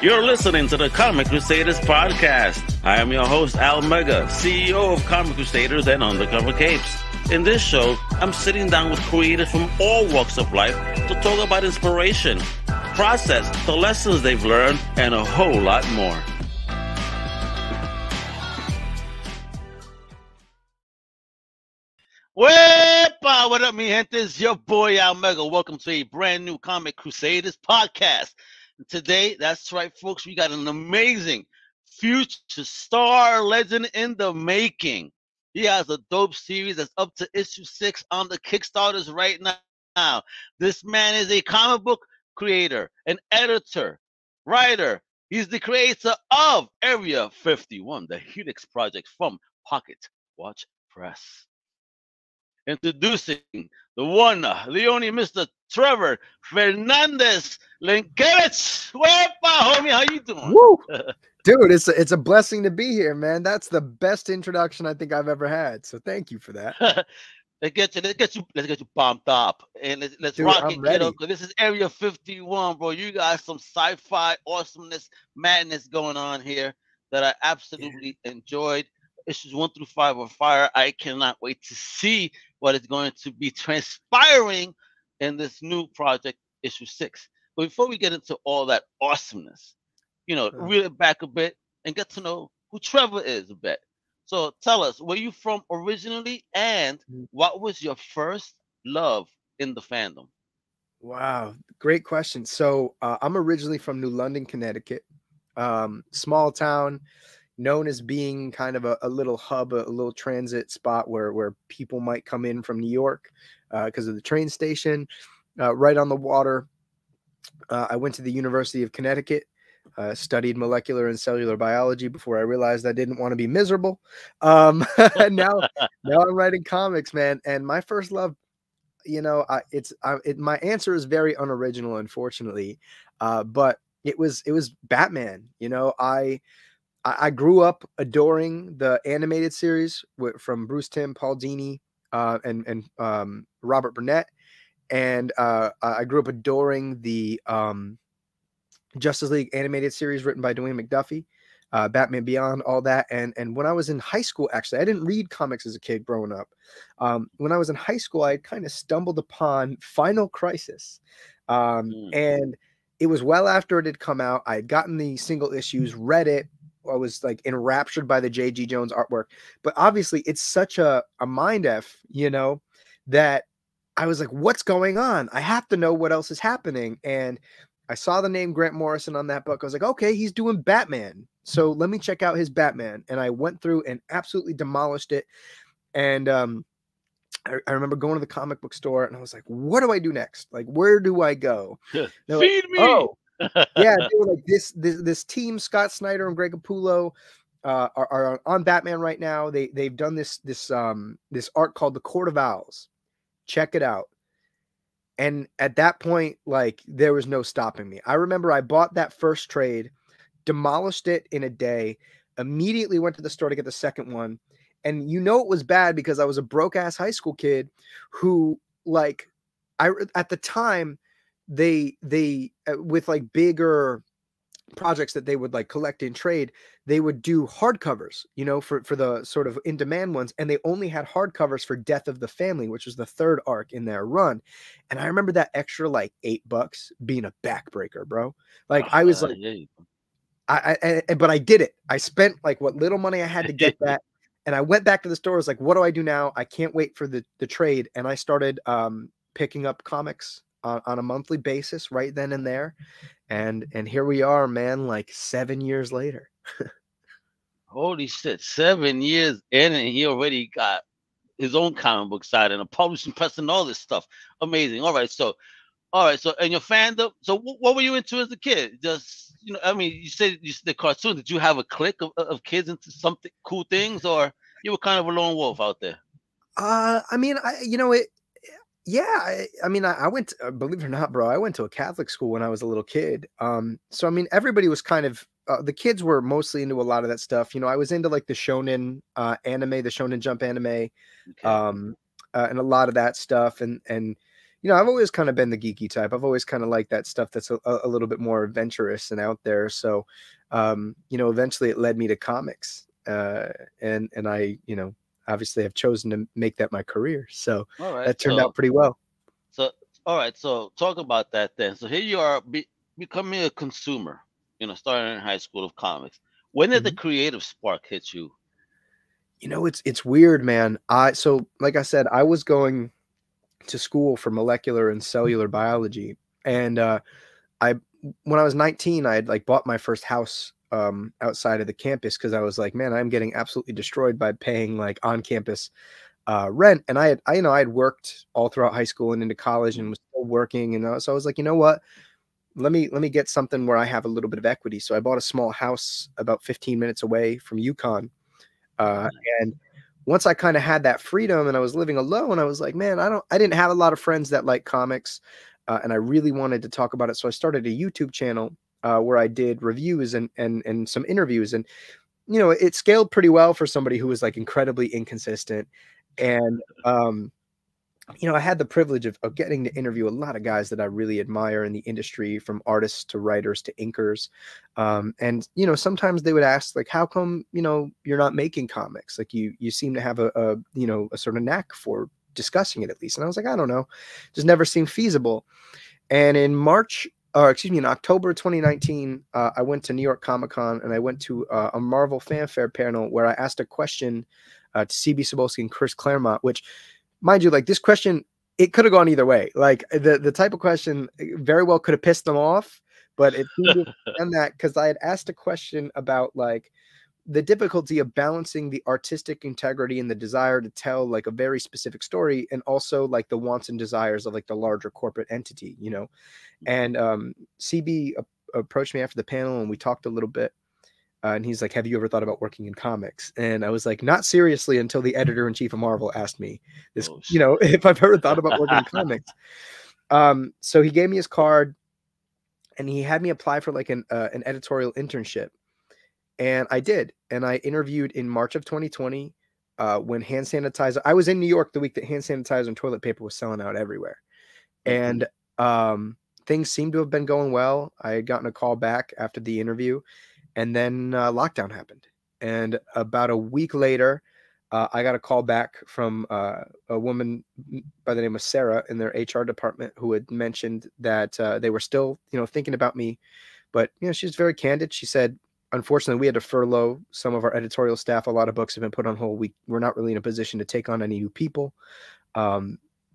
You're listening to the Comic Crusaders podcast. I am your host, Al Mega, CEO of Comic Crusaders and Undercover Capes. In this show, I'm sitting down with creators from all walks of life to talk about inspiration, process, the lessons they've learned, and a whole lot more. What up, mi gente? It's your boy, Al Mega. Welcome to a brand new Comic Crusaders podcast. Today, that's right, folks, we got an amazing future star legend in the making. He has a dope series that's up to issue 6 on the Kickstarters right now. This man is a comic book creator, an editor, writer. He's the creator of Area 51, the Helix Project from Pocket Watch Press. Introducing the one, the only Mr. Trevor Fernandes-Lenkiewicz. Wepa, homie, how you doing? Woo. Dude, it's a blessing to be here, man. That's the best introduction I think I've ever had. So thank you for that. Let's get you pumped up. And let's dude, rock it, kiddo. This is Area 51, bro. You got some sci-fi awesomeness, madness going on here that I absolutely enjoyed. Issues 1 through 5 are fire. I cannot wait to see what is going to be transpiring in this new project, issue 6. But before we get into all that awesomeness, you know, reel it back a bit and get to know who Trevor is a bit. So tell us, where you from originally, and what was your first love in the fandom? Wow, great question. So I'm originally from New London, Connecticut, small town, known as being kind of a little hub, a little transit spot where people might come in from New York because of the train station, right on the water. I went to the University of Connecticut, studied molecular and cellular biology before I realized I didn't want to be miserable. And now I'm writing comics, man. And my first love, you know, my answer is very unoriginal, unfortunately, but it was Batman. You know, I grew up adoring the animated series from Bruce Timm, Paul Dini, and Robert Burnett. And I grew up adoring the Justice League animated series written by Dwayne McDuffie, Batman Beyond, all that. And when I was in high school, actually, I didn't read comics as a kid growing up. When I was in high school, I kind of stumbled upon Final Crisis. And it was well after it had come out. I had gotten the single issues, read it. I was like enraptured by the JG Jones artwork, but obviously it's such a mind F, you know, that I was like, what's going on? I have to know what else is happening. And I saw the name Grant Morrison on that book. I was like, okay, he's doing Batman. So let me check out his Batman. And I went through and absolutely demolished it. And, I remember going to the comic book store and I was like, what do I do next? Like, where do I go? Feed me. Oh, yeah, they were like this team, Scott Snyder and Greg Capullo, are on Batman right now. They've done this art called the Court of Owls. Check it out. And at that point, like, there was no stopping me. I remember I bought that first trade, demolished it in a day, immediately went to the store to get the second one. And you know it was bad because I was a broke ass high school kid who, like, at the time, they with like bigger projects that they would like collect and trade, they would do hardcovers, you know, for the sort of in demand ones. And they only had hardcovers for Death of the Family, which was the third arc in their run. And I remember that extra like $8 being a backbreaker, bro. Like, I was like, but I did it. I spent like what little money I had to get that. And I went back to the store. I was like, what do I do now? I can't wait for the trade. And I started picking up comics on a monthly basis right then and there. And here we are, man, like 7 years later. Holy shit, 7 years in and he already got his own comic book side and a publishing press and all this stuff. Amazing. All right, so and your fandom, so what were you into as a kid? Just, you know, I mean, you said the cartoon. Did you have a clique of kids into something cool things, or you were kind of a lone wolf out there? I mean, I went to, believe it or not, bro, I went to a Catholic school when I was a little kid. So, I mean, everybody was kind of, the kids were mostly into a lot of that stuff. You know, I was into like the shonen anime, the Shonen Jump anime, and a lot of that stuff. And you know, I've always kind of been the geeky type. I've always kind of liked that stuff that's a little bit more adventurous and out there. So, you know, eventually it led me to comics. And I, you know, obviously have chosen to make that my career. So that turned out pretty well. So, all right. So talk about that then. So here you are becoming a consumer, you know, starting in high school of comics. When did the creative spark hit you? You know, it's weird, man. So like I said, I was going to school for molecular and cellular biology. And, when I was 19, I had like bought my first house, outside of the campus. Cause I was like, man, I'm getting absolutely destroyed by paying like on campus, rent. And I had worked all throughout high school and into college and was still working. And so I was like, you know what, let me get something where I have a little bit of equity. So I bought a small house about 15 minutes away from UConn. And once I kind of had that freedom and I was living alone, I was like, man, I didn't have a lot of friends that like comics. And I really wanted to talk about it. So I started a YouTube channel where I did reviews and some interviews. And, you know, it scaled pretty well for somebody who was like incredibly inconsistent. And, you know, I had the privilege of getting to interview a lot of guys that I really admire in the industry, from artists to writers to inkers. And, you know, sometimes they would ask, like, how come, you know, you're not making comics? Like you seem to have you know, a sort of knack for discussing it at least. And I was like, I don't know, just never seemed feasible. And in October 2019, I went to New York Comic Con and I went to a Marvel Fanfare panel where I asked a question to C.B. Cebulski and Chris Claremont, which, mind you, like this question, it could have gone either way. Like the type of question very well could have pissed them off, but it didn't end that because I had asked a question about like the difficulty of balancing the artistic integrity and the desire to tell like a very specific story and also like the wants and desires of like the larger corporate entity, you know. And CB approached me after the panel and we talked a little bit. And he's like, have you ever thought about working in comics? And I was like, not seriously, until the editor-in-chief of Marvel asked me this, you know, if I've ever thought about working in comics. So he gave me his card and he had me apply for like an editorial internship. And I did. And I interviewed in March of 2020 when hand sanitizer, I was in New York the week that hand sanitizer and toilet paper was selling out everywhere. And things seemed to have been going well. I had gotten a call back after the interview. And then lockdown happened. And about a week later, I got a call back from a woman by the name of Sarah in their HR department who had mentioned that they were still, you know, thinking about me. But, you know, she was very candid. She said, unfortunately, we had to furlough some of our editorial staff. A lot of books have been put on hold. We're not really in a position to take on any new people, but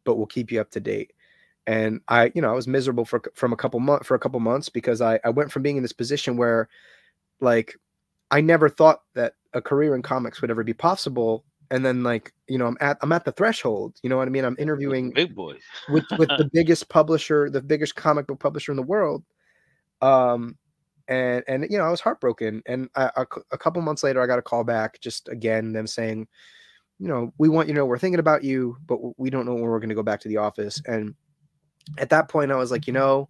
we'll keep you up to date. And I, you know, I was miserable for a couple months because I went from being in this position where, like, I never thought that a career in comics would ever be possible. And then, like, you know, I'm at the threshold, you know what I mean? I'm interviewing big boys with the biggest publisher, the biggest comic book publisher in the world. And you know, I was heartbroken. And a couple months later, I got a call back, just again, them saying, you know, we want, you know, we're thinking about you, but we don't know when we're going to go back to the office. And at that point I was like, you know,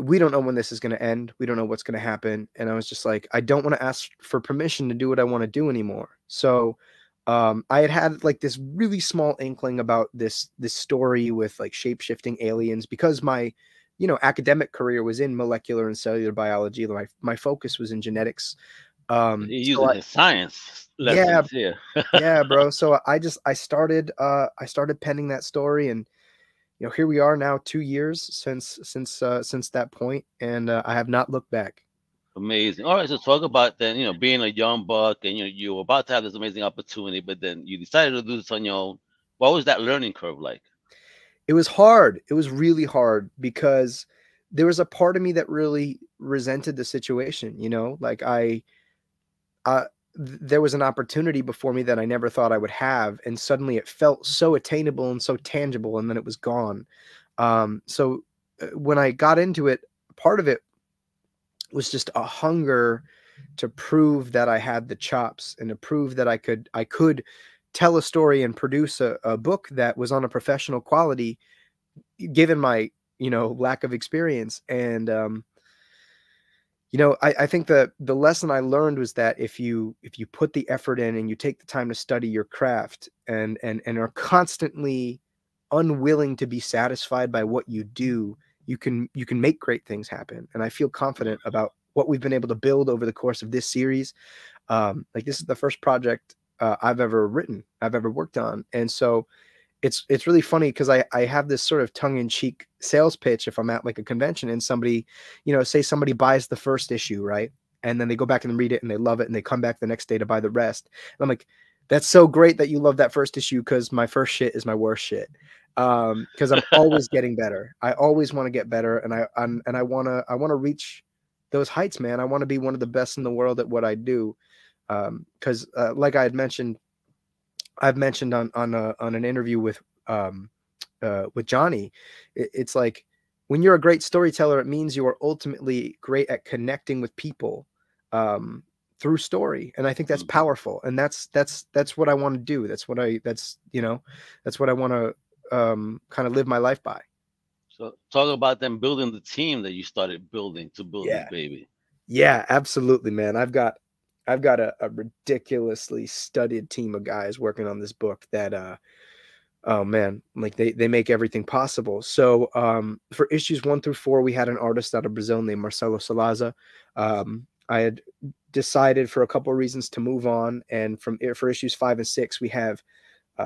we don't know when this is going to end. We don't know what's going to happen. And I was just like, I don't want to ask for permission to do what I want to do anymore. So I had like this really small inkling about this story with like shape-shifting aliens, because my, you know, academic career was in molecular and cellular biology. My focus was in genetics. You're using the science lessons here. Yeah, bro. So I started penning that story, and you know, here we are now 2 years since that point, and I have not looked back. Amazing. All right, so talk about then, you know, being a young buck, and you know, you were about to have this amazing opportunity, but then you decided to do this on your own. What was that learning curve like? It was hard. It was really hard, because there was a part of me that really resented the situation. You know, like there was an opportunity before me that I never thought I would have. And suddenly it felt so attainable and so tangible, and then it was gone. So when I got into it, part of it was just a hunger to prove that I had the chops and to prove that I could tell a story and produce a book that was on a professional quality, given my, you know, lack of experience. And, you know, I think the lesson I learned was that if you put the effort in and you take the time to study your craft and are constantly unwilling to be satisfied by what you do, you can make great things happen. And I feel confident about what we've been able to build over the course of this series. Like, this is the first project I've ever written, I've ever worked on. And so it's really funny, because I have this sort of tongue-in-cheek sales pitch if I'm at like a convention and somebody, you know, say somebody buys the first issue, right? And then they go back and read it and they love it, and they come back the next day to buy the rest. And I'm like, that's so great that you love that first issue, because my first shit is my worst shit. Because I'm always getting better. I always want to get better, and I want to reach those heights, man. I want to be one of the best in the world at what I do. Because like I had mentioned, I've mentioned on an interview with Johnny, it's like, when you're a great storyteller, it means you are ultimately great at connecting with people through story. And I think that's powerful. And that's what I want to do. That's what I want to kind of live my life by. So talk about them building the team that you started building to build this baby. Yeah, absolutely, man. I've got a ridiculously studied team of guys working on this book that, oh man, like they make everything possible. So for issues 1 through 4, we had an artist out of Brazil named Marcelo Salaza. I had decided for a couple of reasons to move on. And for issues 5 and 6, we have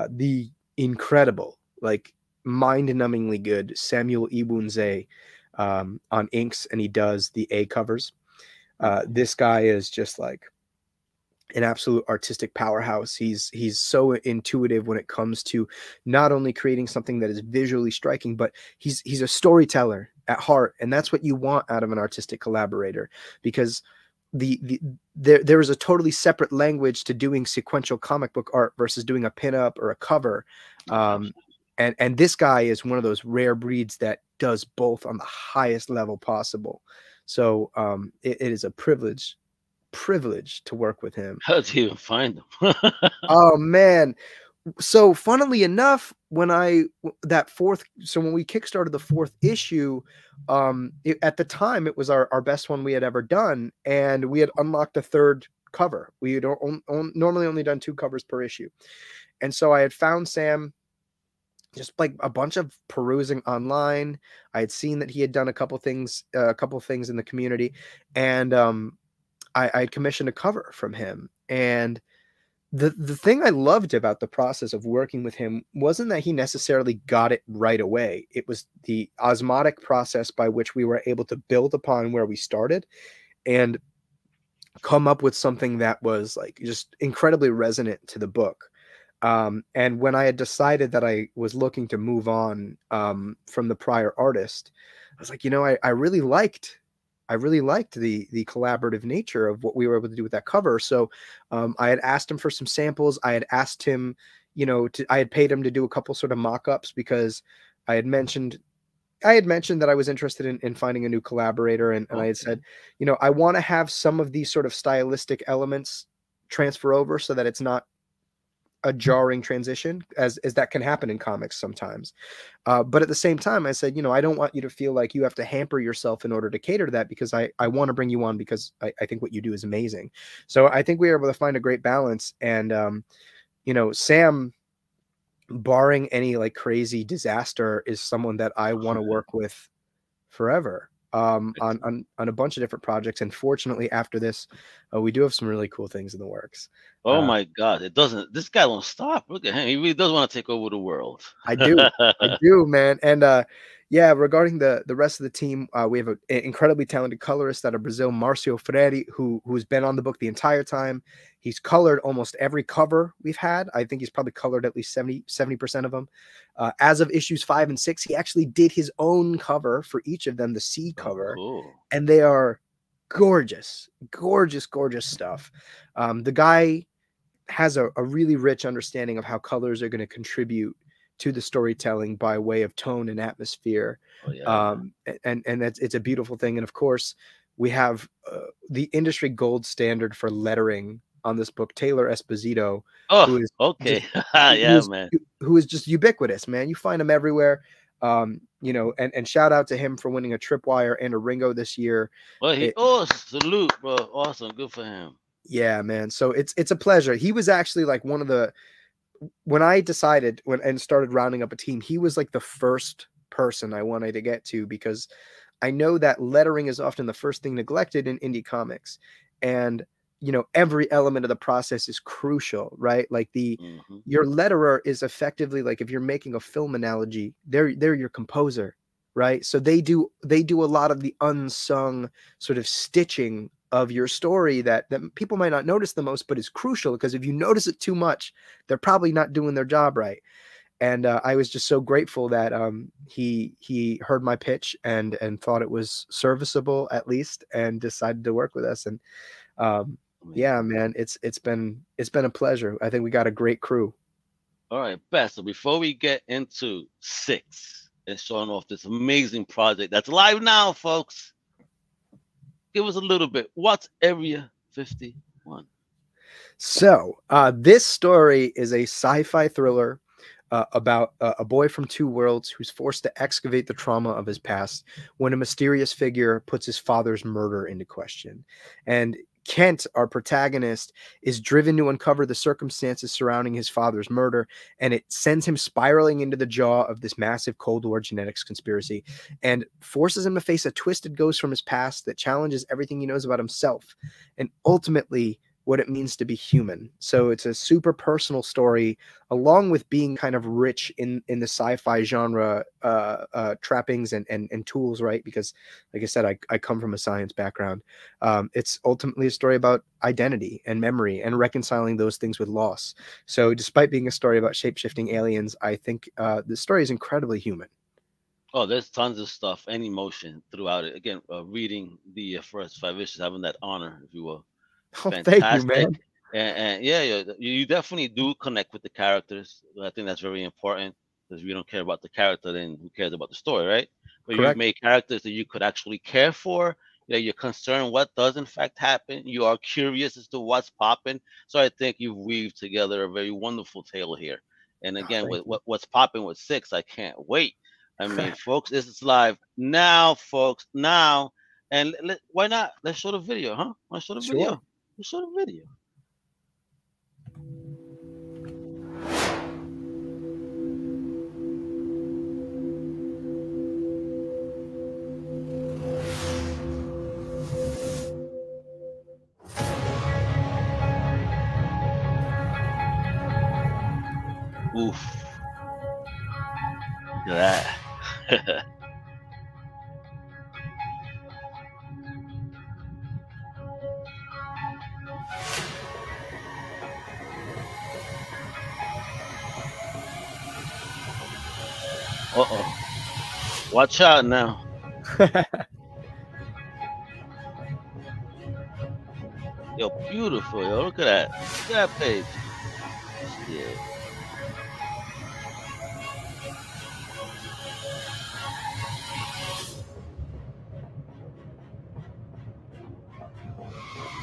the incredible, like mind-numbingly good Samuel Iwunze on inks, and he does the A covers. This guy is just like an absolute artistic powerhouse. He's so intuitive when it comes to not only creating something that is visually striking, but he's a storyteller at heart, and that's what you want out of an artistic collaborator, because there is a totally separate language to doing sequential comic book art versus doing a pinup or a cover. And this guy is one of those rare breeds that does both on the highest level possible. So it is a privilege to work with him. How do you find them? Oh man, so funnily enough, when we kickstarted the 4th issue, at the time it was our best one we had ever done, and we had unlocked a 3rd cover. We had normally only done 2 covers per issue, and so I had found Sam just like a bunch of perusing online. I had seen that he had done a couple things in the community, and I commissioned a cover from him. And the thing I loved about the process of working with him wasn't that he necessarily got it right away. It was the osmotic process by which we were able to build upon where we started and come up with something that was like just incredibly resonant to the book. And when I had decided that I was looking to move on from the prior artist, I was like, you know, I really liked the collaborative nature of what we were able to do with that cover. So I had asked him for some samples. I had asked him, you know, I had paid him to do a couple sort of mock-ups, because I had mentioned that I was interested in finding a new collaborator. And I had said, you know, I want to have some of these sort of stylistic elements transfer over so that it's not a jarring transition, as that can happen in comics sometimes. But at the same time, I said, you know, I don't want you to feel like you have to hamper yourself in order to cater to that, because I want to bring you on because I think what you do is amazing. So I think we were able to find a great balance. And, you know, Sam, barring any like crazy disaster, is someone that I want to work with forever on a bunch of different projects. And fortunately after this, we do have some really cool things in the works. Oh my God, this guy won't stop. Look at him. He really does want to take over the world. I do, man. And yeah, regarding the rest of the team, we have an incredibly talented colorist out of Brazil, Marcio Freire, who's been on the book the entire time. He's colored almost every cover we've had. I think he's probably colored at least 70% of them. As of issues 5 and 6, he actually did his own cover for each of them, the C cover. Oh, cool. And they are gorgeous, gorgeous, gorgeous stuff. The guy has a really rich understanding of how colors are going to contribute to the storytelling by way of tone and atmosphere. Oh, yeah. And that's, it's a beautiful thing. And of course we have the industry gold standard for lettering on this book, Taylor Esposito. Oh, who is okay. Just, yeah, man. Who is just ubiquitous, man. You find him everywhere. You know, and shout out to him for winning a Tripwire and a Ringo this year. Well, salute, bro. Awesome. Good for him. Yeah, man. So it's a pleasure. He was actually like one of the when I decided and started rounding up a team, he was like the first person I wanted to get to, because I know that lettering is often the first thing neglected in indie comics. And, you know, every element of the process is crucial, right? Like the, your letterer is effectively like, if you're making a film analogy, they're your composer, right? So they do a lot of the unsung sort of stitching of your story that people might not notice the most, but is crucial, because if you notice it too much, they're probably not doing their job right. And I was just so grateful that he heard my pitch and thought it was serviceable at least, and decided to work with us. And yeah, man, it's been a pleasure. I think we got a great crew. All right, Beth. So before we get into 6 and showing off this amazing project that's live now, folks, give us a little bit. What's Area 51? So this story is a sci-fi thriller about a boy from two worlds who's forced to excavate the trauma of his past when a mysterious figure puts his father's murder into question. And Kent, our protagonist, is driven to uncover the circumstances surrounding his father's murder, and it sends him spiraling into the jaw of this massive Cold War genetics conspiracy and forces him to face a twisted ghost from his past that challenges everything he knows about himself and ultimately what it means to be human. So it's a super personal story, along with being kind of rich in the sci-fi genre trappings and tools, right? Because like I said, I come from a science background. It's ultimately a story about identity and memory and reconciling those things with loss. So despite being a story about shape-shifting aliens, I think the story is incredibly human. Oh, there's tons of stuff and emotion throughout it. Again, reading the first 5 issues, having that honor, if you will. Oh, thank you, man. And yeah, you definitely do connect with the characters. I think that's very important, because if you don't care about the character, then who cares about the story, right? But correct. You make characters that you could actually care for, that you're concerned what does in fact happen. You are curious as to what's popping. So I think you've weaved together a very wonderful tale here. And again, what's popping with 6, I can't wait. I mean, folks, this is live now, folks, now. And why not? Let's show the video, huh? Let's show the video. You saw the video. Oof. Look at that. Uh-oh. Watch out now. Yo, beautiful, yo. Look at that. Look at that page. Shit.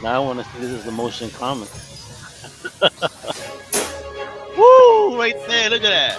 Now I want to see this is the motion comic. Woo! Right there. Look at that.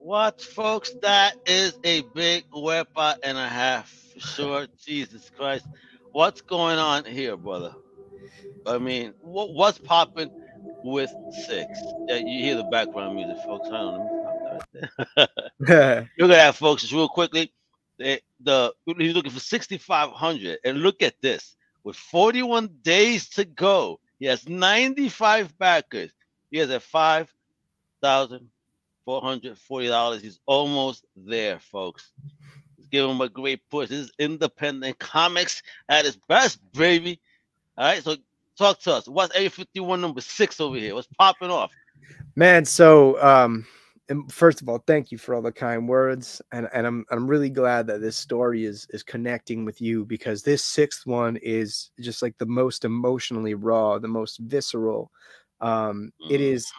What, folks, that is a big wepa and a half for sure. Jesus Christ, what's going on here, brother? I mean, what's popping with 6? Yeah, you hear the background music, folks. I don't know. Look at that, folks, just real quickly. He's looking for 6,500, and look at this. With 41 days to go, he has 95 backers. He has a $5,440. He's almost there, folks. Let's give him a great push. This is independent comics at its best, baby. All right, so talk to us. What's Area 51 number 6 over here? What's popping off, man? So And first of all, thank you for all the kind words. And I'm really glad that this story is connecting with you, because this sixth one is just like the most emotionally raw, the most visceral. It is,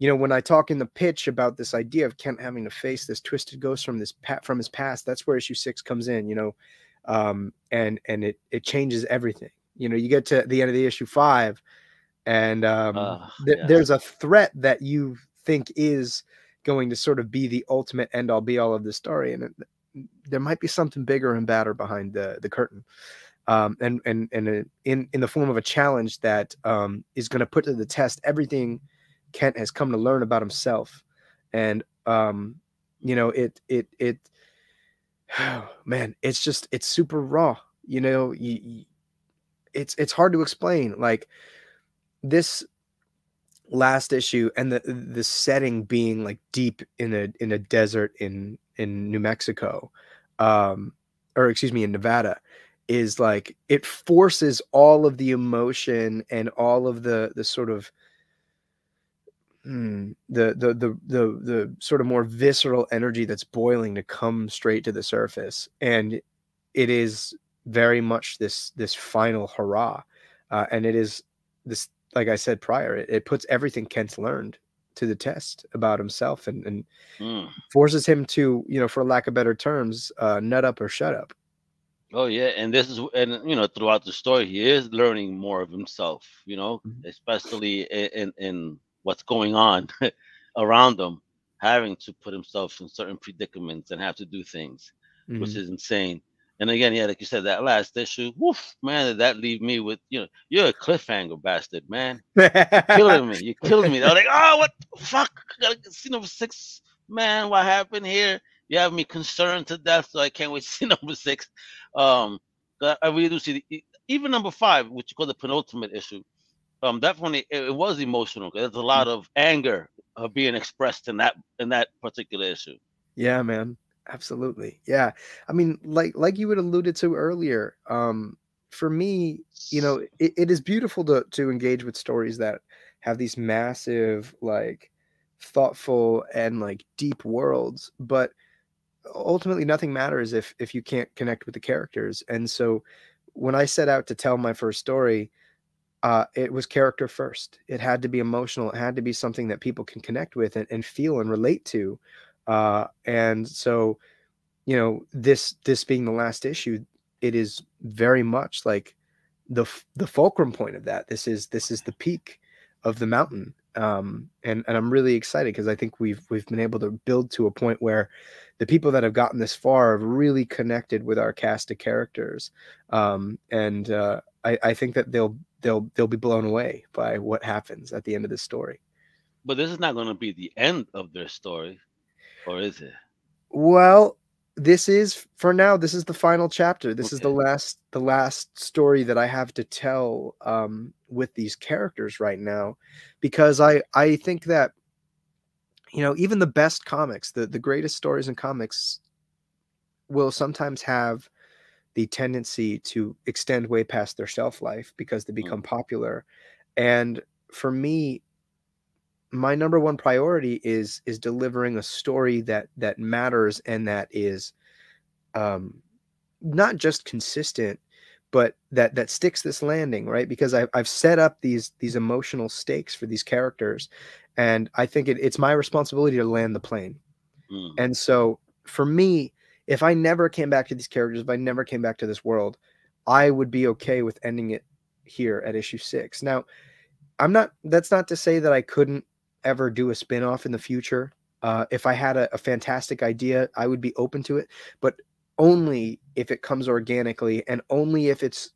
you know, when I talk in the pitch about this idea of Kent having to face this twisted ghost from this from his past, that's where issue 6 comes in, you know, and it changes everything. You know, you get to the end of the issue 5 and there's a threat that you think is going to sort of be the ultimate end all be all of the story. And there might be something bigger and badder behind the curtain. And in the form of a challenge that is going to put to the test everything Kent has come to learn about himself. And you know, oh, man, it's just, it's super raw. You know, it's hard to explain. Like this last issue and the setting being like deep in a desert in New Mexico, or excuse me, in Nevada, is like, it forces all of the emotion and all of the sort of the sort of more visceral energy that's boiling to come straight to the surface. And it is very much this final hurrah. And it is this, like I said prior, it puts everything Kent's learned to the test about himself, and forces him to, you know, for lack of better terms, nut up or shut up. Oh yeah, and this is, and you know, throughout the story, he is learning more of himself. You know, especially in what's going on around him, having to put himself in certain predicaments and have to do things, which is insane. And again, yeah, like you said, that last issue, woof, man, did that leave me with, you know, you're a cliffhanger bastard, man. You're killing me. You're killing me. I was like, oh, what the fuck? I gotta get see number 6, man. What happened here? You have me concerned to death, so I can't wait to see number 6. I really do see even number 5, which you call the penultimate issue. Definitely, it was emotional. There's a lot of anger being expressed in that particular issue. Yeah, man, absolutely. Yeah, I mean, like you had alluded to earlier. For me, you know, it is beautiful to engage with stories that have these massive, like, thoughtful and like deep worlds, but ultimately nothing matters if you can't connect with the characters. And so when I set out to tell my first story, it was character first. It had to be emotional. It had to be something that people can connect with and feel and relate to. And so, you know, this being the last issue, it is very much like the fulcrum point of that. This is the peak of the mountain. And I'm really excited because I think we've been able to build to a point where the people that have gotten this far have really connected with our cast of characters. And I think that they'll be blown away by what happens at the end of this story. But this is not going to be the end of their story, or is it? Well, this is, for now, this is the final chapter. This is the last story that I have to tell with these characters right now, because I think that, you know, even the best comics, the greatest stories in comics will sometimes have the tendency to extend way past their shelf life because they become popular. And for me, my number one priority is delivering a story that matters and that is not just consistent, but that sticks this landing, right? Because I've set up these emotional stakes for these characters, and I think it's my responsibility to land the plane. And so for me, if I never came back to these characters, if I never came back to this world, I would be okay with ending it here at issue 6. Now, that's not to say that I couldn't ever do a spin-off in the future. If I had a fantastic idea, I would be open to it, but only if it comes organically and only if it's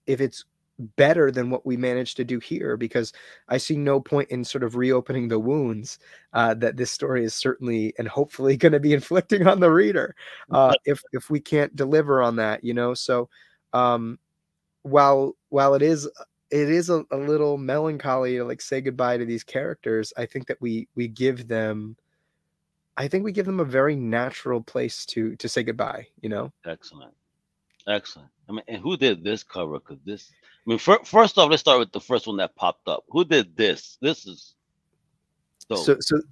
better than what we managed to do here, because I see no point in sort of reopening the wounds that this story is certainly and hopefully going to be inflicting on the reader if we can't deliver on that, you know. So while it is a little melancholy to like say goodbye to these characters, I think that we give them a very natural place to say goodbye, you know? Excellent. Excellent. I mean, and who did this cover? Because this, I mean, first off, let's start with the first one that popped up. Who did this? This is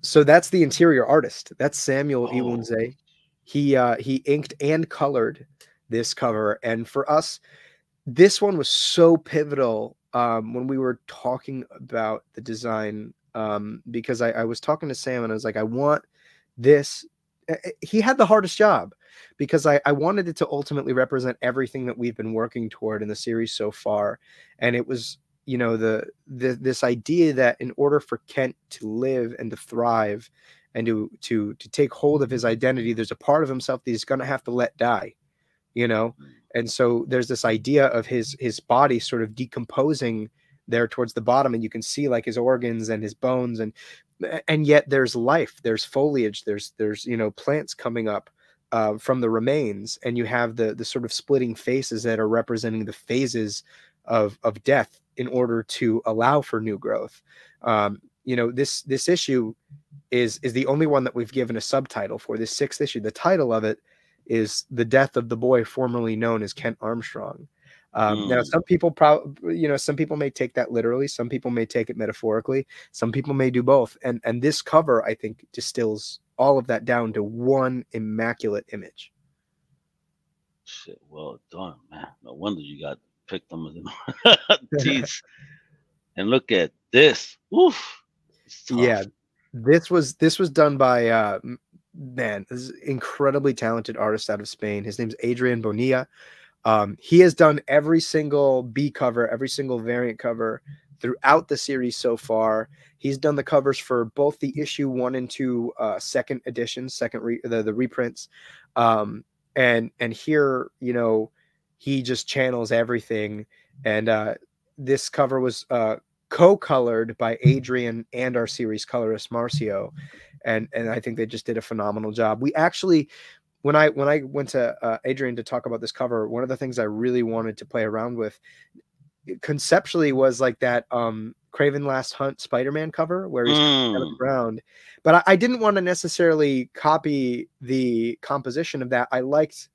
So that's the interior artist. That's Samuel Iwunze. He inked and colored this cover. And for us, this one was so pivotal when we were talking about the design, because I was talking to Sam and I was like, I want this. He had the hardest job because I wanted it to ultimately represent everything that we've been working toward in the series so far. And it was, you know, this idea that in order for Kent to live and to thrive and to take hold of his identity, there's a part of himself that he's going to have to let die, you know? And so there's this idea of his body sort of decomposing there towards the bottom, and you can see like his organs and his bones, and yet there's life, there's foliage, there's, you know, plants coming up from the remains, and you have the sort of splitting faces that are representing the phases of death in order to allow for new growth. You know, this issue is the only one that we've given a subtitle for. This sixth issue, the title of it is The Death of the Boy Formerly Known as Kent Armstrong. Now, some people probably, you know, some people may take that literally. Some people may take it metaphorically. Some people may do both. And this cover, I think, distills all of that down to one immaculate image. Shit, well done, man. No wonder you got picked them in teeth. And look at this. Oof. Yeah, this was done by man, this is an incredibly talented artist out of Spain. His name's Adrian Bonilla. He has done every single B cover, every single variant cover throughout the series so far. He's done the covers for both the issue 1 and 2 second editions, the reprints. And here, you know, he just channels everything. And this cover was co-colored by Adrian and our series colorist Marcio, and I think they just did a phenomenal job. We actually, when I went to Adrian to talk about this cover, one of the things I really wanted to play around with conceptually was like that Craven Last Hunt Spider-Man cover where he's kind of around, but I didn't want to necessarily copy the composition of that. I liked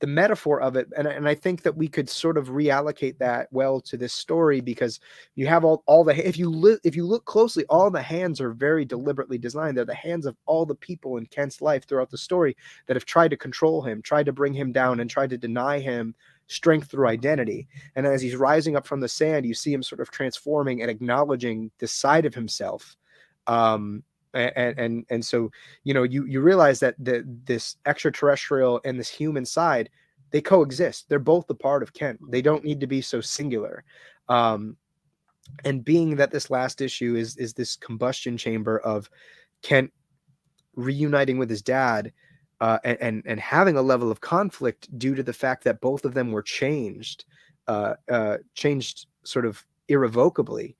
the metaphor of it, and I think that we could sort of reallocate that well to this story, because you have all the, if you look closely, all the hands are very deliberately designed. They're the hands of all the people in Kent's life throughout the story that have tried to control him, tried to bring him down, and tried to deny him strength through identity. And as he's rising up from the sand, you see him sort of transforming and acknowledging this side of himself. And so, you know, you realize that this extraterrestrial and this human side, they coexist. They're both a part of Kent. They don't need to be so singular. And being that this last issue is this combustion chamber of Kent reuniting with his dad, and having a level of conflict due to the fact that both of them were changed, sort of irrevocably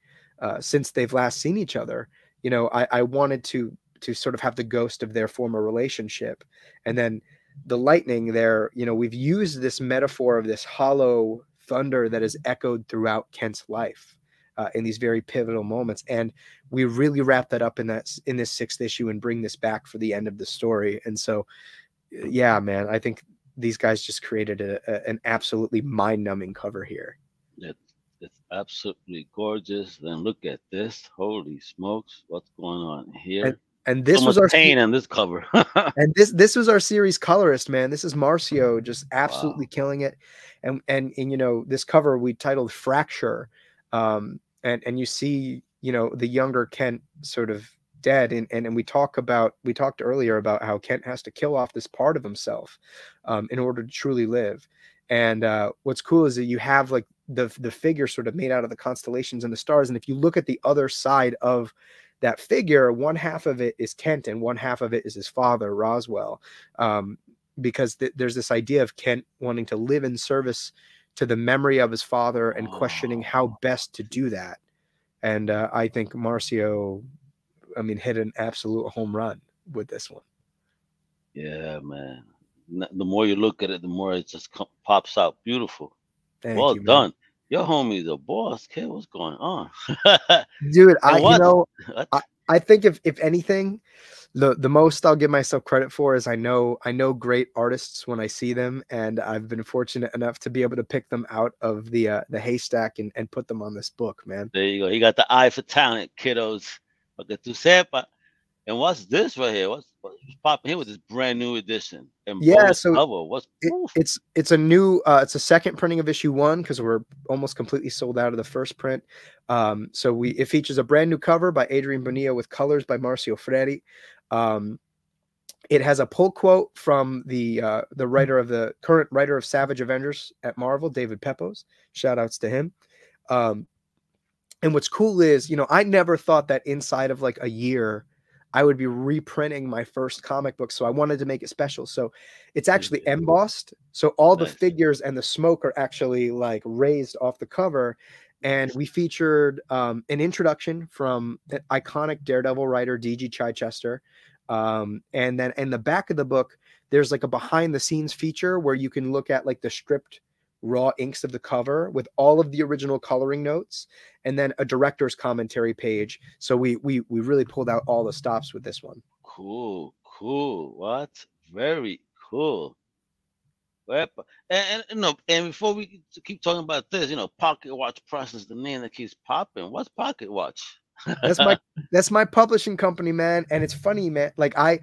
since they've last seen each other. You know, I wanted to sort of have the ghost of their former relationship. And then the lightning there, you know, we've used this metaphor of this hollow thunder that is echoed throughout Kent's life in these very pivotal moments. And we really wrap that up in this sixth issue and bring this back for the end of the story. And so, yeah, man, I think these guys just created an absolutely mind-numbing cover here. Yeah. It's absolutely gorgeous. Then look at this. Holy smokes, what's going on here? And this was our pain on this cover. And this was our series colorist, man. This is Marcio, just absolutely killing it. And you know, this cover we titled Fracture. And you see, you know, the younger Kent sort of dead. And we talked earlier about how Kent has to kill off this part of himself in order to truly live. And what's cool is that you have like the figure sort of made out of the constellations and the stars. And if you look at the other side of that figure, one half of it is Kent and one half of it is his father, Roswell, because there's this idea of Kent wanting to live in service to the memory of his father and questioning how best to do that. And I think Marcio, I mean, hit an absolute home run with this one. Yeah, man. The more you look at it, the more it just pops out beautiful. Well done. Your homie's a boss, kid. What's going on? Dude, I think if anything, the most I'll give myself credit for is I know great artists when I see them, and I've been fortunate enough to be able to pick them out of the haystack and put them on this book, man. There you go. You got the eye for talent, kiddos. Para que tú sepas. And what's this right here? What's popping here with this brand new edition? And yeah, so it's a new, it's a second printing of issue one because we're almost completely sold out of the first print. So it features a brand new cover by Adrian Bonilla with colors by Marcio Freire. It has a pull quote from the writer of the current writer of Savage Avengers at Marvel, David Pepos. Shout outs to him. And what's cool is, you know, I never thought that inside of like a year, I would be reprinting my first comic book. So I wanted to make it special. So it's actually embossed. So all the figures and the smoke are actually like raised off the cover. And we featured an introduction from the iconic Daredevil writer, D.G. Chichester. And then in the back of the book, there's like a behind the scenes feature where you can look at like the stripped raw inks of the cover with all of the original coloring notes, and then a director's commentary page. So we really pulled out all the stops with this one. Cool, cool. What? Very cool. Yep. And you know, and before we keep talking about this, you know, Pocket Watch Press is the name that keeps popping. What's Pocket Watch? that's my publishing company, man. And it's funny, man. Like I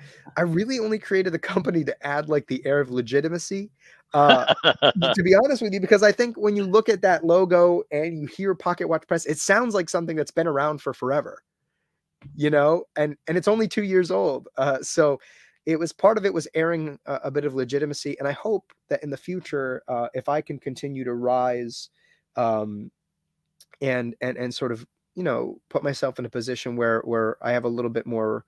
really only created the company to add like the air of legitimacy. To be honest with you, because I think when you look at that logo and you hear Pocket Watch Press, it sounds like something that's been around for forever, you know, and it's only 2 years old. So it was part of it was airing a bit of legitimacy. And I hope that in the future, if I can continue to rise and sort of, you know, put myself in a position where I have a little bit more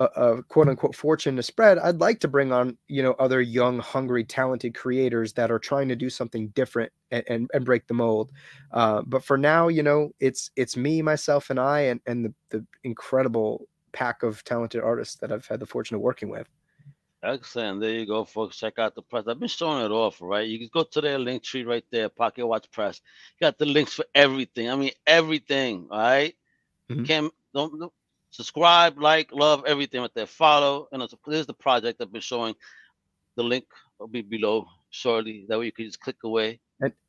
a quote unquote fortune to spread, I'd like to bring on, you know, other young, hungry, talented creators that are trying to do something different and break the mold. But for now, you know, it's me, myself, and I, and the incredible pack of talented artists that I've had the fortune of working with. Excellent. There you go, folks. Check out the press. I've been showing it off, right? You can go to their link tree right there, Pocket Watch Press. You got the links for everything. I mean, everything, all right? Mm-hmm. Don't subscribe, like, love, everything with that. Follow. And there's the project I've been showing. The link will be below shortly. That way you can just click away.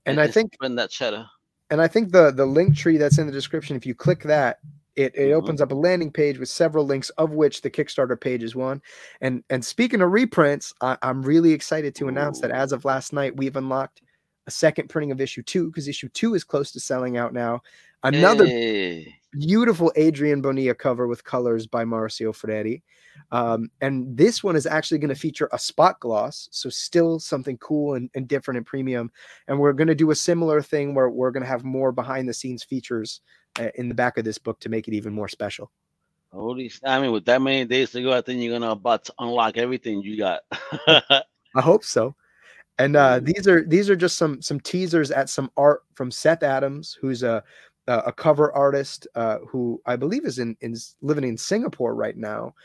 And I think spend that cheddar. And I think the link tree that's in the description, if you click that, it opens up a landing page with several links, of which the Kickstarter page is one. And speaking of reprints, I'm really excited to announce that as of last night, we've unlocked a second printing of issue two, because issue two is close to selling out now. Another beautiful Adrian Bonilla cover with colors by Marcio Freire. And this one is actually going to feature a spot gloss. So still something cool and different and premium. And we're going to do a similar thing where we're going to have more behind the scenes features in the back of this book to make it even more special. Holy, I mean, with that many days to go, I think you're going to about to unlock everything you got. I hope so. And these are just some teasers at some art from Seth Adams, who's a cover artist who I believe is living in Singapore right now.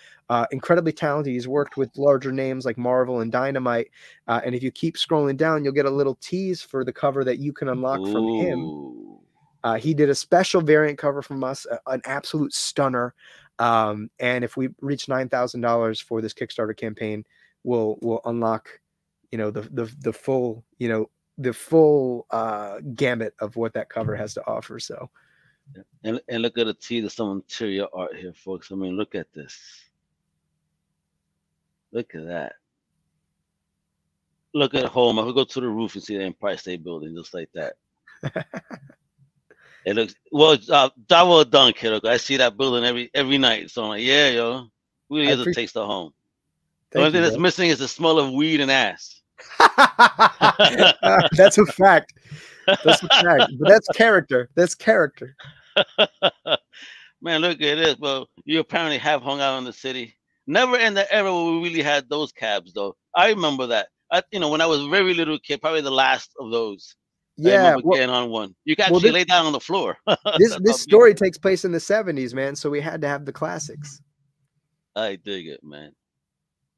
Incredibly talented. He's worked with larger names like Marvel and Dynamite. And if you keep scrolling down, you'll get a little tease for the cover that you can unlock from him. He did a special variant cover from us, an absolute stunner. And if we reach $9,000 for this Kickstarter campaign, we'll unlock, you know, the full, you know, the full gamut of what that cover has to offer. So, and look at the tea to some interior art here, folks. I mean, look at this. Look at that. Look at home. I could go to the roof and see the Empire State Building just like that. It looks well. That was done, kiddo. I see that building every night. So I'm like, yeah, yo, we really have a taste of home. The only thing that's missing is the smell of weed and ass. That's a fact. That's a fact. But that's character. That's character. Man, look at this. Well, you apparently have hung out in the city. Never in the era where we really had those cabs, though. I remember that. You know, when I was a very little kid, probably the last of those. Yeah, getting on one. You got to lay down on the floor. this story takes place in the 70s, man. So we had to have the classics. I dig it, man.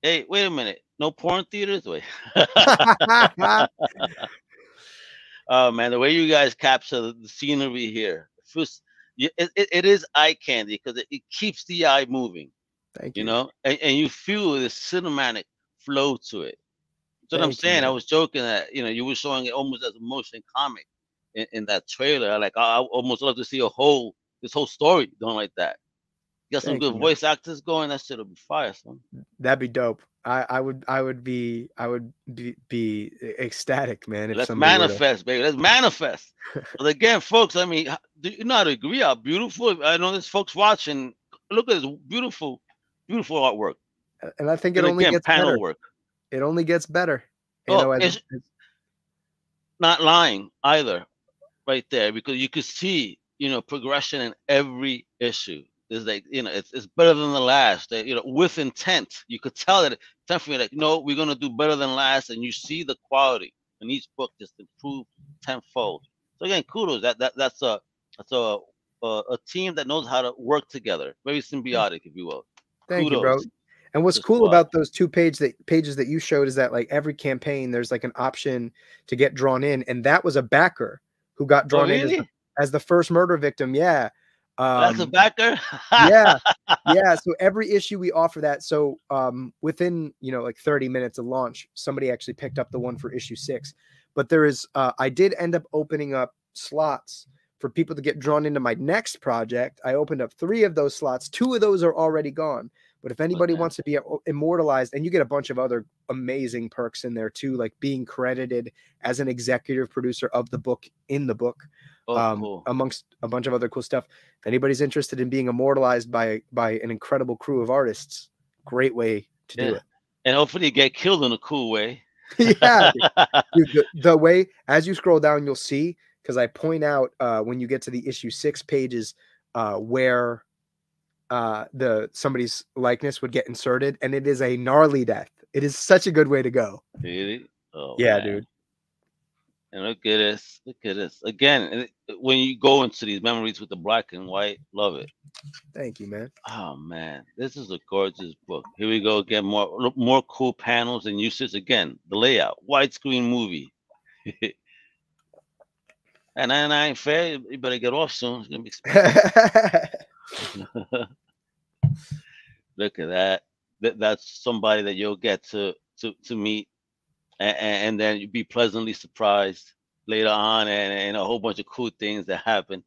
Hey, wait a minute. No porn theaters? Wait. Oh, man, the way you guys capture the scenery here. First, it is eye candy because it keeps the eye moving. Thank you. You know, and you feel this cinematic flow to it. That's what I'm saying. I was joking that, you know, you were showing it almost as a motion comic in that trailer. Like, I almost love to see this whole story done like that. You got some good voice actors going. That shit'll be fire, son. That'd be dope. I would be ecstatic, man. If let's manifest, baby. Let's manifest. But again, folks, I mean, do you not agree? How beautiful. I know there's folks watching. Look at this beautiful, beautiful artwork. And I think it only gets better. Work. It only gets better. You know, it's not lying either, right there, because you could see, you know, progression in every issue. Is like, you know, it's better than the last. They, you know, with intent, you could tell that definitely, like, no, we're gonna do better than last, and you see the quality in each book just improved tenfold. So again, kudos. That's a team that knows how to work together, very symbiotic, if you will. Thank you, bro. And what's cool about those two pages that you showed is that, like, every campaign, there's like an option to get drawn in, and that was a backer who got drawn in as the first murder victim. Yeah. That's a backer. yeah. So every issue we offer that. So within, you know, like 30 minutes of launch, somebody actually picked up the one for issue 6. But there is, I did end up opening up slots for people to get drawn into my next project. I opened up 3 of those slots. 2 of those are already gone. But if anybody wants to be immortalized, and you get a bunch of other amazing perks in there too, like being credited as an executive producer of the book in the book. Cool. Amongst a bunch of other cool stuff. If anybody's interested in being immortalized by an incredible crew of artists, great way to do it. And hopefully you get killed in a cool way. Yeah. Dude, the way, as you scroll down, you'll see, because I point out when you get to the issue 6 pages where somebody's likeness would get inserted, and it is a gnarly death. It is such a good way to go. Really? Oh, yeah, man. Dude. And look at this. Again, when you go into these memories with the black and white, love it. Thank you, man. Oh, man. This is a gorgeous book. Here we go again. More cool panels and uses. Again, the layout. Widescreen movie. And I ain't fair. You better get off soon. It's going to be Look at that. That's somebody that you'll get to meet. And then you'd be pleasantly surprised later on, and a whole bunch of cool things that happen.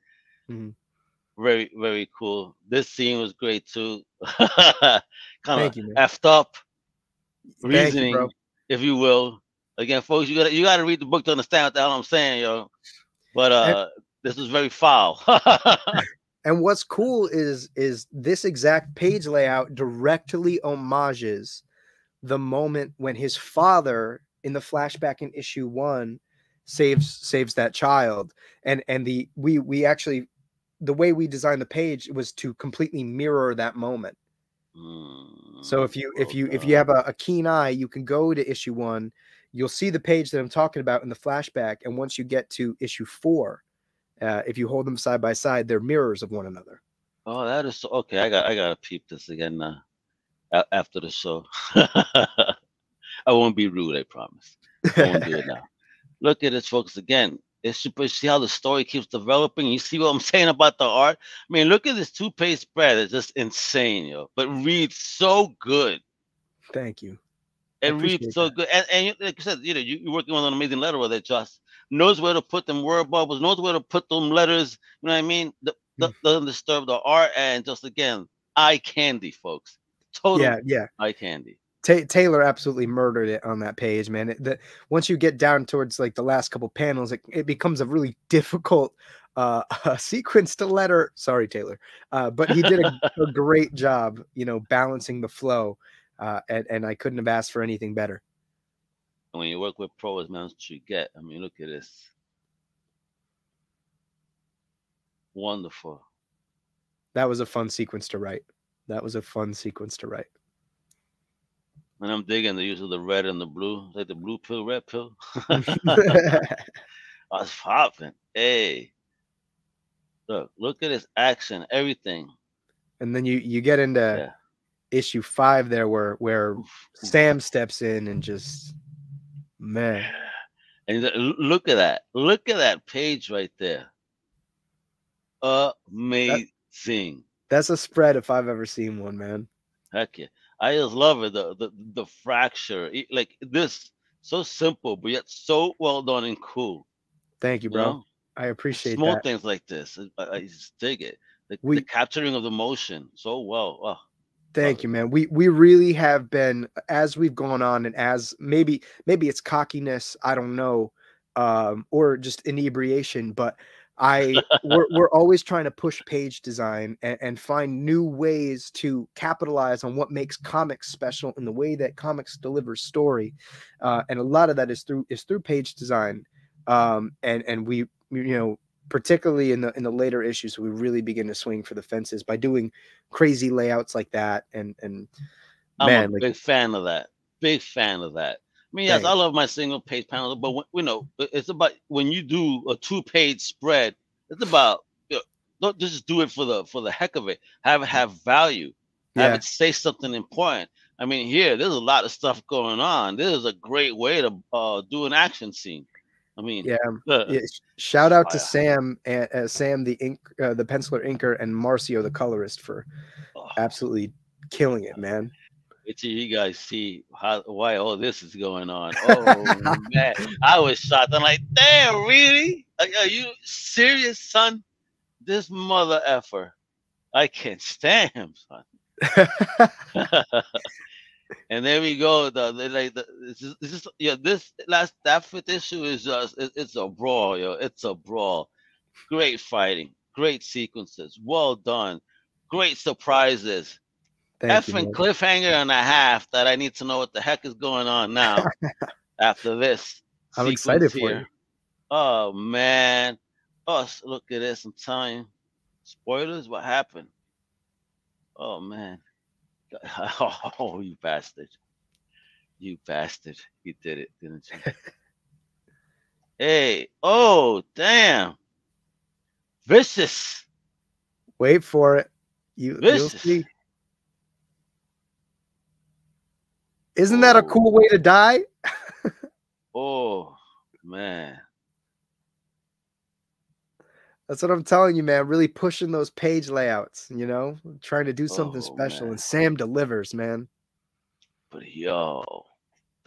Very, very cool. This scene was great too. kind of effed up reasoning, if you will. Again, folks, you gotta read the book to understand what the hell I'm saying, yo. But this was very foul. And what's cool is this exact page layout directly homages the moment when his father, in the flashback in issue 1, saves that child. And we actually, the way we designed the page was to completely mirror that moment. So if you have a keen eye, you can go to issue 1, you'll see the page that I'm talking about in the flashback. And once you get to issue 4, if you hold them side by side, they're mirrors of one another. Oh, that is so, okay. I gotta peep this again now. After the show. I won't be rude, I promise. I won't do it now. Look at this, folks. Again, it's super. See how the story keeps developing. You see what I'm saying about the art? I mean, look at this 2-page spread. It's just insane, yo. But reads so good. Thank you. It reads so good. And like I said, you know, you're working with an amazing letterer that just knows where to put them word bubbles, knows where to put them letters. You know what I mean? Doesn't disturb the art. And just, again, eye candy, folks. Totally. Yeah. Eye candy. Taylor absolutely murdered it on that page, man. Once you get down towards like the last couple panels, it becomes a really difficult sequence to letter. Sorry, Taylor. But he did a great job, you know, balancing the flow. And I couldn't have asked for anything better. And when you work with pros, man, that's what you get. I mean, look at this. Wonderful. That was a fun sequence to write. And I'm digging the use of the red and the blue. It's like the blue pill, red pill. I was popping. Hey, look at this action, everything. And then you get into issue 5 there, where Sam steps in and just, man. And look at that. Look at that page right there. Amazing. That's a spread if I've ever seen one, man. Heck yeah. I just love it. The fracture. Like this, so simple, but yet so well done and cool. Thank you, bro. You know? I appreciate that. Small things like this. I just dig it. the capturing of the motion so well. Oh, thank you, man. We really have been, as we've gone on, and as maybe it's cockiness, I don't know, or just inebriation, but we're always trying to push page design and find new ways to capitalize on what makes comics special in the way that comics deliver story, and a lot of that is through page design, and we, you know, particularly in the later issues, we really begin to swing for the fences by doing crazy layouts like that, and man, I'm a big fan of that. I mean, yes, I love my single page panel, but when, you know, it's about when you do a 2-page spread, it's about, you know, don't just do it for the heck of it. Have value. Have it say something important. I mean, here there's a lot of stuff going on. This is a great way to do an action scene. I mean, shout out to Sam and Sam the ink, the penciler inker, and Marcio the colorist for absolutely killing it, man. Wait till you guys see why all this is going on. Oh, man. I was shocked. I'm like, damn, really? Like, are you serious, son? This mother effer. I can't stand him, son. And there we go. That fifth issue is just, it's a brawl, yo. It's a brawl. Great fighting. Great sequences. Well done. Great surprises. Effing cliffhanger and a half that I need to know what the heck is going on now after this. I'm excited for you. Oh, man. Oh, look at this. I'm telling you. Spoilers? What happened? Oh, man. Oh, you bastard. You bastard. You did it, didn't you? Hey. Oh, damn. Vicious. Wait for it. You'll see. Isn't that a cool way to die? Oh, man. That's what I'm telling you, man. Really pushing those page layouts, you know, trying to do something special. Man. And Sam delivers, man. But yo,